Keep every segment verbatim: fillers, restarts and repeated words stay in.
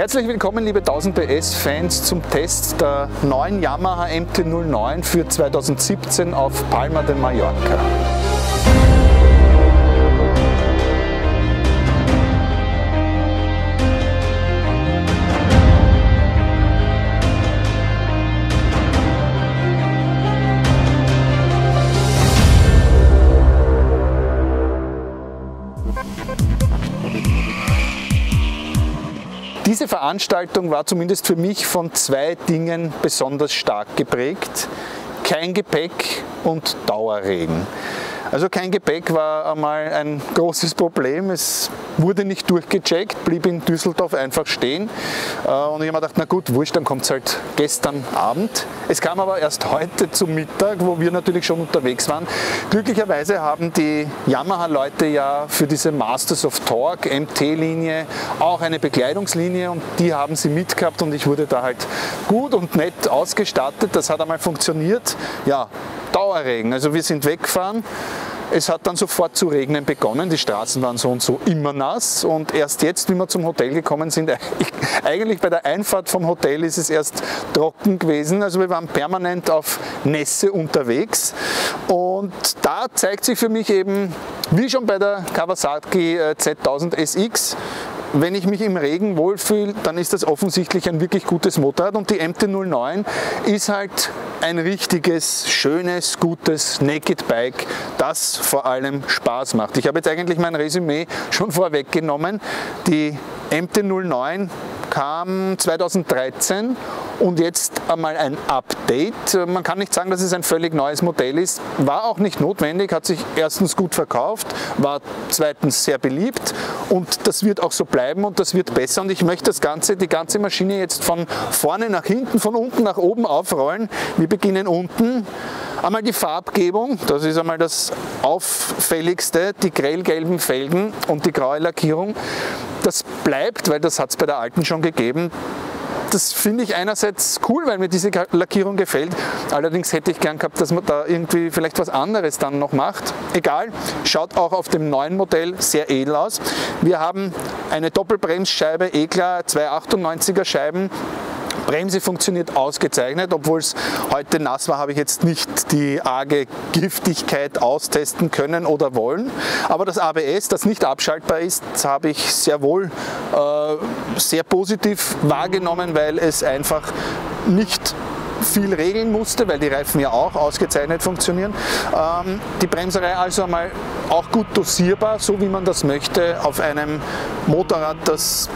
Herzlich willkommen, liebe tausend PS-Fans, zum Test der neuen Yamaha M T null neun für zweitausendsiebzehn auf Palma de Mallorca. Diese Veranstaltung war zumindest für mich von zwei Dingen besonders stark geprägt: kein Gepäck und Dauerregen. Also kein Gepäck war einmal ein großes Problem, es wurde nicht durchgecheckt, blieb in Düsseldorf einfach stehen und ich habe mir gedacht, na gut, wurscht, dann kommt es halt gestern Abend. Es kam aber erst heute zum Mittag, wo wir natürlich schon unterwegs waren. Glücklicherweise haben die Yamaha-Leute ja für diese Masters of Torque M T-Linie auch eine Bekleidungslinie und die haben sie mitgehabt und ich wurde da halt gut und nett ausgestattet. Das hat einmal funktioniert. Ja, Dauerregen, also wir sind weggefahren. Es hat dann sofort zu regnen begonnen, die Straßen waren so und so immer nass und erst jetzt, wie wir zum Hotel gekommen sind, eigentlich bei der Einfahrt vom Hotel ist es erst trocken gewesen, also wir waren permanent auf Nässe unterwegs und da zeigt sich für mich eben, wie schon bei der Kawasaki Z tausend S X, wenn ich mich im Regen wohlfühle, dann ist das offensichtlich ein wirklich gutes Motorrad und die M T null neun ist halt ein richtiges, schönes, gutes Naked Bike, das vor allem Spaß macht. Ich habe jetzt eigentlich mein Resümee schon vorweggenommen. Die M T null neun kam zweitausenddreizehn und jetzt einmal ein Update. Man kann nicht sagen, dass es ein völlig neues Modell ist. War auch nicht notwendig, hat sich erstens gut verkauft, war zweitens sehr beliebt und das wird auch so bleiben und das wird besser. Und ich möchte das Ganze, die ganze Maschine jetzt von vorne nach hinten, von unten nach oben aufrollen. Wir beginnen unten. Einmal die Farbgebung, das ist einmal das Auffälligste, die grellgelben Felgen und die graue Lackierung. Das bleibt, weil das hat es bei der alten schon gegeben. Das finde ich einerseits cool, weil mir diese Lackierung gefällt. Allerdings hätte ich gern gehabt, dass man da irgendwie vielleicht was anderes dann noch macht. Egal, schaut auch auf dem neuen Modell sehr edel aus. Wir haben eine Doppelbremsscheibe, E-Klar, zwei achtundneunziger Scheiben. Bremse funktioniert ausgezeichnet, obwohl es heute nass war, habe ich jetzt nicht die arge Giftigkeit austesten können oder wollen. Aber das A B S, das nicht abschaltbar ist, habe ich sehr wohl äh, sehr positiv wahrgenommen, weil es einfach nicht viel regeln musste, weil die Reifen ja auch ausgezeichnet funktionieren. Ähm, die Bremserei also einmal auch gut dosierbar, so wie man das möchte, auf einem Motorrad, das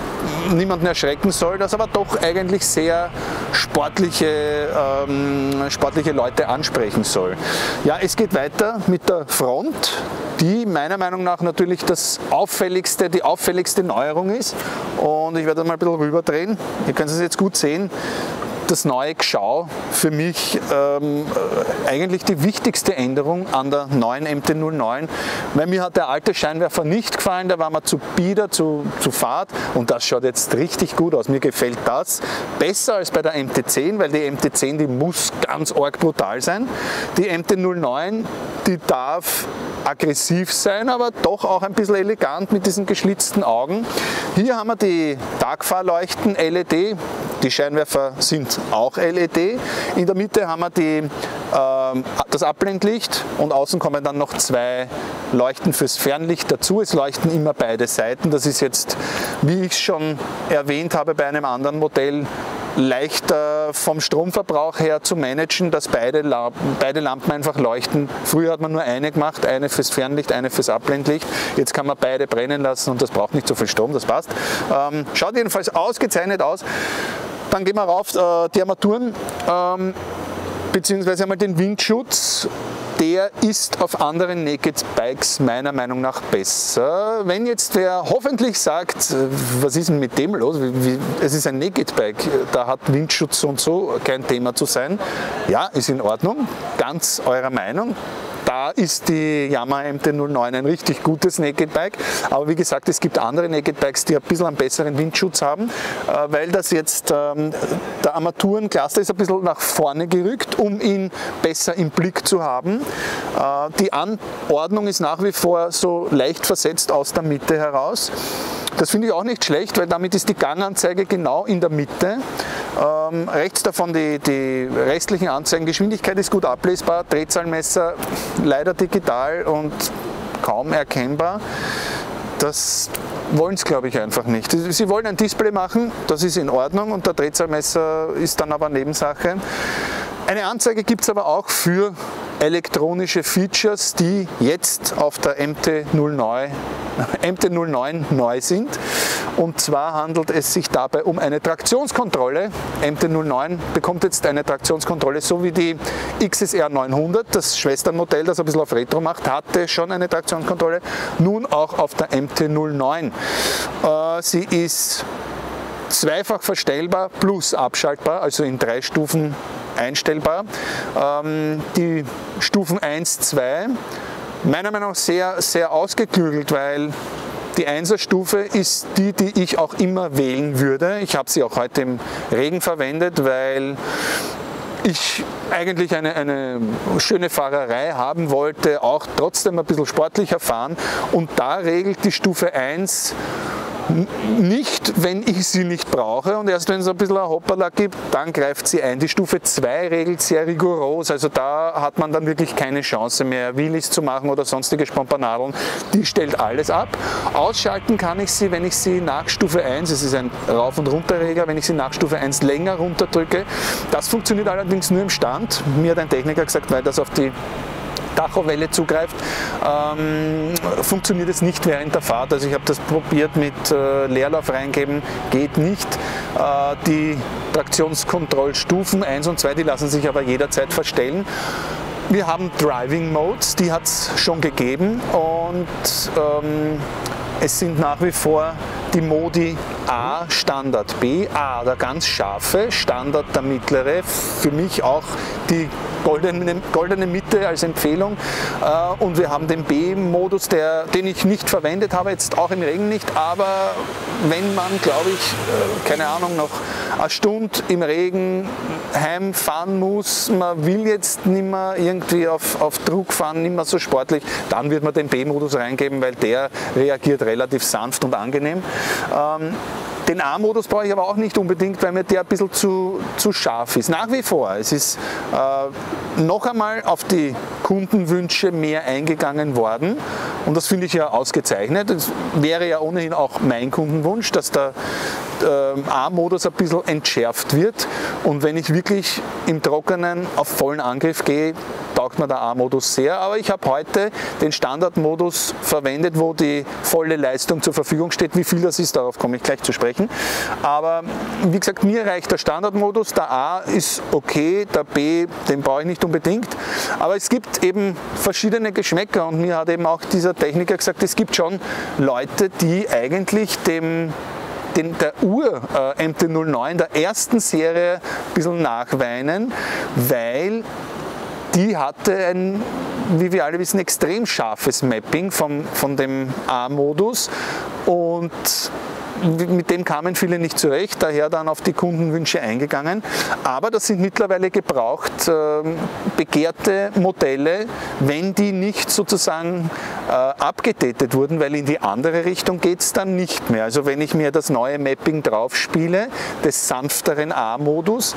niemanden erschrecken soll, das aber doch eigentlich sehr sportliche, ähm, sportliche Leute ansprechen soll. Ja, es geht weiter mit der Front, die meiner Meinung nach natürlich das auffälligste, die auffälligste Neuerung ist. Und ich werde mal ein bisschen rüberdrehen, ihr könnt es jetzt gut sehen. Das neue Geschau, für mich ähm, eigentlich die wichtigste Änderung an der neuen M T null neun, weil mir hat der alte Scheinwerfer nicht gefallen, da war man zu bieder, zu, zu fad und das schaut jetzt richtig gut aus. Mir gefällt das besser als bei der M T zehn, weil die M T zehn, die muss ganz arg brutal sein. Die M T null neun, die darf aggressiv sein, aber doch auch ein bisschen elegant mit diesen geschlitzten Augen. Hier haben wir die Tagfahrleuchten L E D, die Scheinwerfer sind auch L E D. In der Mitte haben wir die, äh, das Abblendlicht und außen kommen dann noch zwei Leuchten fürs Fernlicht dazu. Es leuchten immer beide Seiten. Das ist jetzt, wie ich schon erwähnt habe, bei einem anderen Modell leichter vom Stromverbrauch her zu managen, dass beide Lampen, beide Lampen einfach leuchten. Früher hat man nur eine gemacht, eine fürs Fernlicht, eine fürs Abblendlicht. Jetzt kann man beide brennen lassen und das braucht nicht so viel Strom, das passt. Ähm, schaut jedenfalls ausgezeichnet aus. Dann gehen wir rauf, äh, die Armaturen, ähm, beziehungsweise einmal den Windschutz. Der ist auf anderen Naked Bikes meiner Meinung nach besser. Wenn jetzt wer hoffentlich sagt, was ist denn mit dem los? Es ist ein Naked Bike, da hat Windschutz und so kein Thema zu sein. Ja, ist in Ordnung, ganz eurer Meinung. Da ist die Yamaha M T null neun ein richtig gutes Naked Bike, aber wie gesagt, es gibt andere Naked Bikes, die ein bisschen einen besseren Windschutz haben, weil das jetzt ähm, der Armaturencluster ist ein bisschen nach vorne gerückt, um ihn besser im Blick zu haben. Äh, die Anordnung ist nach wie vor so leicht versetzt aus der Mitte heraus. Das finde ich auch nicht schlecht, weil damit ist die Ganganzeige genau in der Mitte. Ähm, rechts davon die, die restlichen Anzeigen. Geschwindigkeit ist gut ablesbar, Drehzahlmesser leider digital und kaum erkennbar. Das wollen sie, glaube ich, einfach nicht. Sie wollen ein Display machen, das ist in Ordnung, und der Drehzahlmesser ist dann aber Nebensache. Eine Anzeige gibt es aber auch für elektronische Features, die jetzt auf der M T null neun neu sind. Und zwar handelt es sich dabei um eine Traktionskontrolle. M T null neun bekommt jetzt eine Traktionskontrolle, so wie die X S R neunhundert, das Schwesternmodell, das ein bisschen auf Retro macht, hatte schon eine Traktionskontrolle, nun auch auf der M T null neun. Äh, sie ist zweifach verstellbar plus abschaltbar, also in drei Stufen einstellbar. Ähm, die Stufen eins, zwei, meiner Meinung nach sehr, sehr ausgeklügelt, weil die Einser-Stufe ist die, die ich auch immer wählen würde. Ich habe sie auch heute im Regen verwendet, weil ich eigentlich eine, eine schöne Fahrerei haben wollte, auch trotzdem ein bisschen sportlicher fahren, und da regelt die Stufe eins nicht, wenn ich sie nicht brauche, und erst wenn es ein bisschen ein Hoppala gibt, dann greift sie ein. Die Stufe zwei regelt sehr rigoros, also da hat man dann wirklich keine Chance mehr, Wheelies zu machen oder sonstige Spompanadeln. Die stellt alles ab. Ausschalten kann ich sie, wenn ich sie nach Stufe eins, es ist ein Rauf- und Runterreger, wenn ich sie nach Stufe eins länger runterdrücke. Das funktioniert allerdings nur im Stand. Mir hat ein Techniker gesagt, weil das auf die Tachowelle zugreift, ähm, funktioniert es nicht während der Fahrt. Also ich habe das probiert mit äh, Leerlauf reingeben, geht nicht. Äh, die Traktionskontrollstufen eins und zwei, die lassen sich aber jederzeit verstellen. Wir haben Driving Modes, die hat es schon gegeben, und ähm, es sind nach wie vor die Modi A, Standard B, A der ganz scharfe, Standard der mittlere, für mich auch die goldene, goldene Mitte als Empfehlung, und wir haben den B-Modus, der, den ich nicht verwendet habe, jetzt auch im Regen nicht, aber wenn man, glaube ich, keine Ahnung, noch eine Stunde im Regen heimfahren muss, man will jetzt nicht mehr irgendwie auf, auf Druck fahren, nicht mehr so sportlich, dann wird man den B-Modus reingeben, weil der reagiert relativ sanft und angenehm. Den A-Modus brauche ich aber auch nicht unbedingt, weil mir der ein bisschen zu, zu scharf ist. Nach wie vor, es ist äh, noch einmal auf die Kundenwünsche mehr eingegangen worden, und das finde ich ja ausgezeichnet. Das wäre ja ohnehin auch mein Kundenwunsch, dass der äh, A-Modus ein bisschen entschärft wird, und wenn ich wirklich im Trockenen auf vollen Angriff gehe, taugt mir der A-Modus sehr, aber ich habe heute den Standardmodus verwendet, wo die volle Leistung zur Verfügung steht. Wie viel das ist, darauf komme ich gleich zu sprechen. Aber wie gesagt, mir reicht der Standardmodus, der A ist okay, der B, den brauche ich nicht unbedingt, aber es gibt eben verschiedene Geschmäcker, und mir hat eben auch dieser Techniker gesagt, es gibt schon Leute, die eigentlich dem Den, der Uhr äh, M T null neun der ersten Serie ein bisschen nachweinen, weil die hatte ein, wie wir alle wissen, extrem scharfes Mapping vom, von dem A-Modus, und mit dem kamen viele nicht zurecht, daher dann auf die Kundenwünsche eingegangen. Aber das sind mittlerweile gebraucht äh, begehrte Modelle, wenn die nicht sozusagen äh, abgedatet wurden, weil in die andere Richtung geht es dann nicht mehr. Also wenn ich mir das neue Mapping drauf spiele, des sanfteren A-Modus,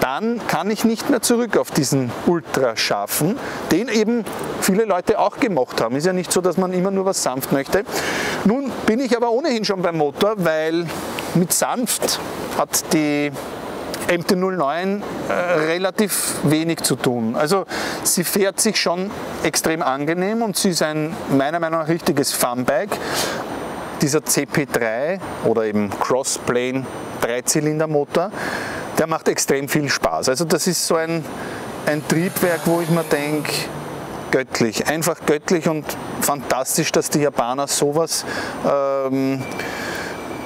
dann kann ich nicht mehr zurück auf diesen ultrascharfen, den eben viele Leute auch gemocht haben. Ist ja nicht so, dass man immer nur was sanft möchte. Nun bin ich aber ohnehin schon beim Motor, weil mit sanft hat die M T null neun äh, relativ wenig zu tun. Also sie fährt sich schon extrem angenehm, und sie ist ein meiner Meinung nach richtiges Funbike. Dieser C P drei oder eben Crossplane Dreizylindermotor, der macht extrem viel Spaß. Also das ist so ein, ein Triebwerk, wo ich mir denke, göttlich, einfach göttlich und fantastisch, dass die Japaner sowas, ähm,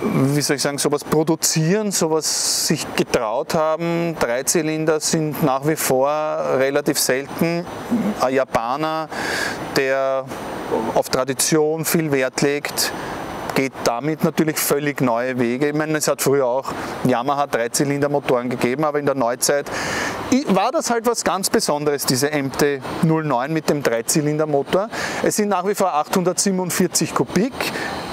wie soll ich sagen, sowas produzieren, sowas sich getraut haben. Dreizylinder sind nach wie vor relativ selten. Ein Japaner, der auf Tradition viel Wert legt, geht damit natürlich völlig neue Wege. Ich meine, es hat früher auch Yamaha Dreizylinder-Motoren gegeben, aber in der Neuzeit war das halt was ganz Besonderes, diese M T null neun mit dem Dreizylindermotor. Es sind nach wie vor achthundertsiebenundvierzig Kubik,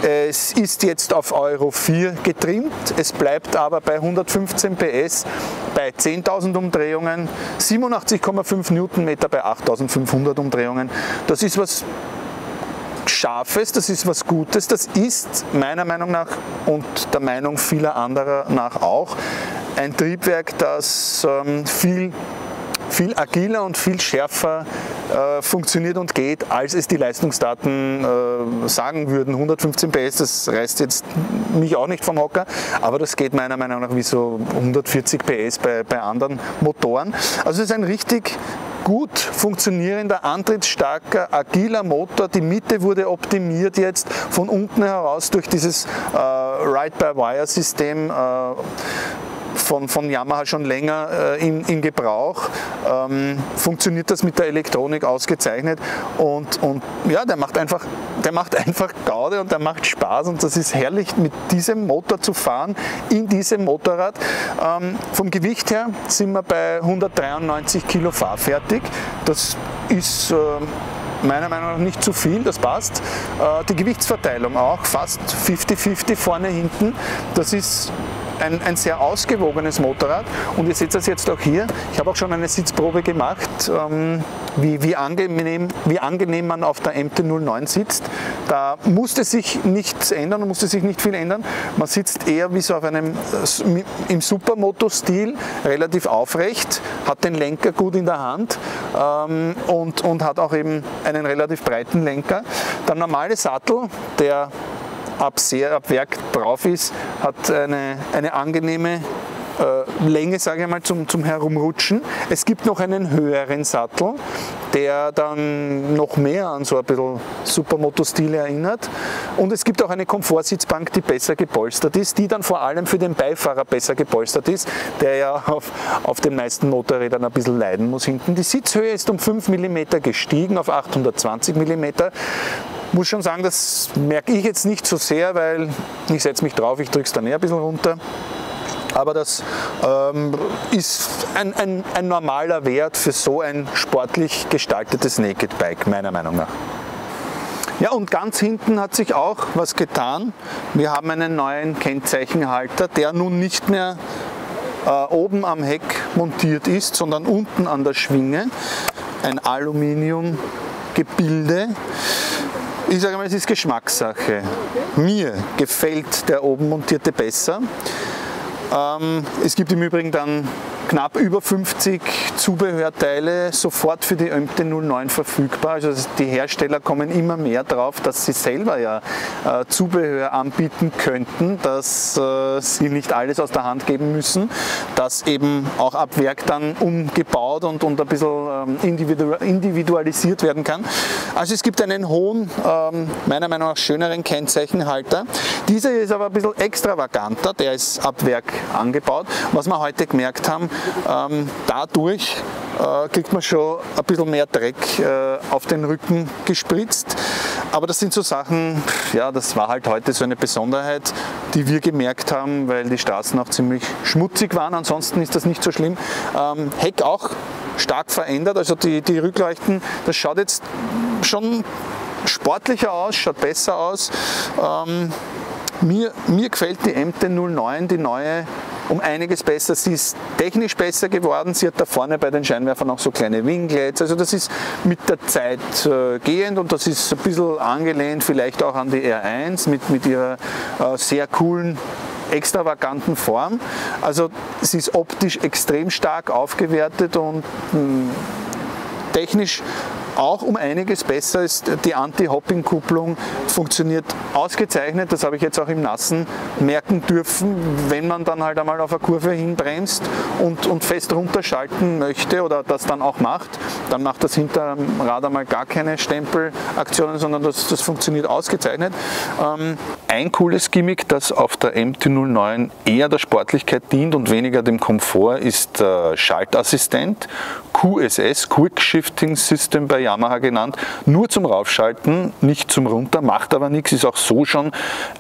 Es ist jetzt auf Euro vier getrimmt, es bleibt aber bei hundertfünfzehn P S, bei zehntausend Umdrehungen, siebenundachtzig Komma fünf Newtonmeter bei achttausendfünfhundert Umdrehungen. Das ist was Scharfes, das ist was Gutes, das ist meiner Meinung nach und der Meinung vieler anderer nach auch ein Triebwerk, das ähm, viel viel agiler und viel schärfer äh, funktioniert und geht, als es die Leistungsdaten äh, sagen würden. hundertfünfzehn P S, das reißt jetzt mich auch nicht vom Hocker, aber das geht meiner Meinung nach wie so hundertvierzig P S bei, bei anderen Motoren. Also es ist ein richtig gut funktionierender, antrittsstarker, agiler Motor. Die Mitte wurde optimiert jetzt von unten heraus durch dieses äh, Ride-by-Wire-System, äh, Von, von Yamaha schon länger äh, in, in Gebrauch, ähm, funktioniert das mit der Elektronik ausgezeichnet und, und ja, der macht einfach, der macht einfach Gaude und der macht Spaß und das ist herrlich, mit diesem Motor zu fahren, in diesem Motorrad. Ähm, vom Gewicht her sind wir bei hundertdreiundneunzig Kilo fahrfertig, das ist... Äh, meiner Meinung nach nicht zu viel, das passt. Die Gewichtsverteilung auch, fast fifty fifty vorne, hinten. Das ist ein, ein sehr ausgewogenes Motorrad und ihr seht das jetzt auch hier. Ich habe auch schon eine Sitzprobe gemacht, wie, wie, angenehm, wie angenehm man auf der M T null neun sitzt. Da musste sich nichts ändern, musste sich nicht viel ändern. Man sitzt eher wie so auf einem, im Supermoto-Stil, relativ aufrecht, hat den Lenker gut in der Hand und, und hat auch eben einen relativ breiten Lenker. Der normale Sattel, der ab, sehr, ab Werk drauf ist, hat eine, eine angenehme äh, Länge, sage ich mal, zum, zum Herumrutschen. Es gibt noch einen höheren Sattel, der dann noch mehr an so ein bisschen Supermoto-Stil erinnert. Und es gibt auch eine Komfortsitzbank, die besser gepolstert ist, die dann vor allem für den Beifahrer besser gepolstert ist, der ja auf, auf den meisten Motorrädern ein bisschen leiden muss hinten. Die Sitzhöhe ist um fünf Millimeter gestiegen auf achthundertzwanzig Millimeter. Ich muss schon sagen, das merke ich jetzt nicht so sehr, weil ich setze mich drauf, ich drücke es dann eher ein bisschen runter. Aber das ähm, ist ein, ein, ein normaler Wert für so ein sportlich gestaltetes Naked Bike, meiner Meinung nach. Ja, und ganz hinten hat sich auch was getan. Wir haben einen neuen Kennzeichenhalter, der nun nicht mehr äh, oben am Heck montiert ist, sondern unten an der Schwinge. Ein Aluminiumgebilde. Ich sage mal, es ist Geschmackssache. Mir gefällt der oben montierte besser. Es gibt im Übrigen dann knapp über fünfzig Zubehörteile sofort für die M T null neun verfügbar. Also die Hersteller kommen immer mehr drauf, dass sie selber ja äh, Zubehör anbieten könnten, dass äh, sie nicht alles aus der Hand geben müssen, dass eben auch ab Werk dann umgebaut und, und ein bisschen ähm, individualisiert werden kann. Also es gibt einen hohen, ähm, meiner Meinung nach schöneren Kennzeichenhalter. Dieser ist aber ein bisschen extravaganter, der ist ab Werk angebaut. Was wir heute gemerkt haben, Ähm, dadurch äh, kriegt man schon ein bisschen mehr Dreck äh, auf den Rücken gespritzt. Aber das sind so Sachen, ja, das war halt heute so eine Besonderheit, die wir gemerkt haben, weil die Straßen auch ziemlich schmutzig waren. Ansonsten ist das nicht so schlimm. Ähm, Heck auch stark verändert, also die, die Rückleuchten, das schaut jetzt schon sportlicher aus, schaut besser aus. Ähm, mir, mir gefällt die M T null neun, die neue, um einiges besser. Sie ist technisch besser geworden. Sie hat da vorne bei den Scheinwerfern auch so kleine Winglets. Also das ist mit der Zeit äh, gehend und das ist ein bisschen angelehnt vielleicht auch an die R eins mit, mit ihrer äh, sehr coolen, extravaganten Form. Also sie ist optisch extrem stark aufgewertet und mh, technisch auch um einiges besser. Ist die Anti-Hopping-Kupplung funktioniert ausgezeichnet, das habe ich jetzt auch im Nassen merken dürfen, wenn man dann halt einmal auf eine Kurve hinbremst und, und fest runterschalten möchte oder das dann auch macht, dann macht das Hinterrad einmal gar keine Stempelaktionen, sondern das, das funktioniert ausgezeichnet. Ähm, ein cooles Gimmick, das auf der M T null neun eher der Sportlichkeit dient und weniger dem Komfort, ist der Schaltassistent. Q S S, Quick Shifting System bei Yamaha genannt, nur zum Raufschalten, nicht zum Runter, macht aber nichts, ist auch so schon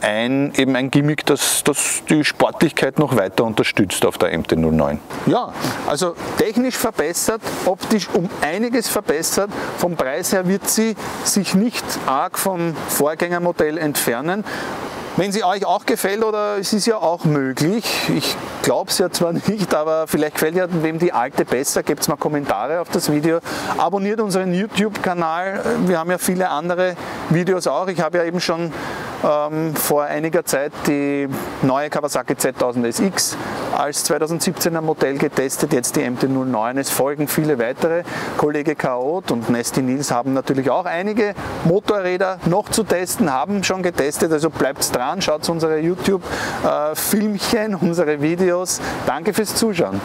ein, eben ein Gimmick, das, das die Sportlichkeit noch weiter unterstützt auf der M T null neun. Ja, also technisch verbessert, optisch um einiges verbessert, vom Preis her wird sie sich nicht arg vom Vorgängermodell entfernen. Wenn sie euch auch gefällt, oder es ist ja auch möglich, ich glaube es ja zwar nicht, aber vielleicht gefällt ja wem die alte besser, gebt mal Kommentare auf das Video. Abonniert unseren YouTube-Kanal, wir haben ja viele andere Videos auch. Ich habe ja eben schon ähm, vor einiger Zeit die neue Kawasaki Z tausend S X als zweitausendsiebzehner Modell getestet, jetzt die M T null neun. Es folgen viele weitere. Kollege Chaot und Nesti Nils haben natürlich auch einige Motorräder noch zu testen, haben schon getestet, also bleibt dran. Schaut unsere YouTube-Filmchen, unsere Videos. Danke fürs Zuschauen.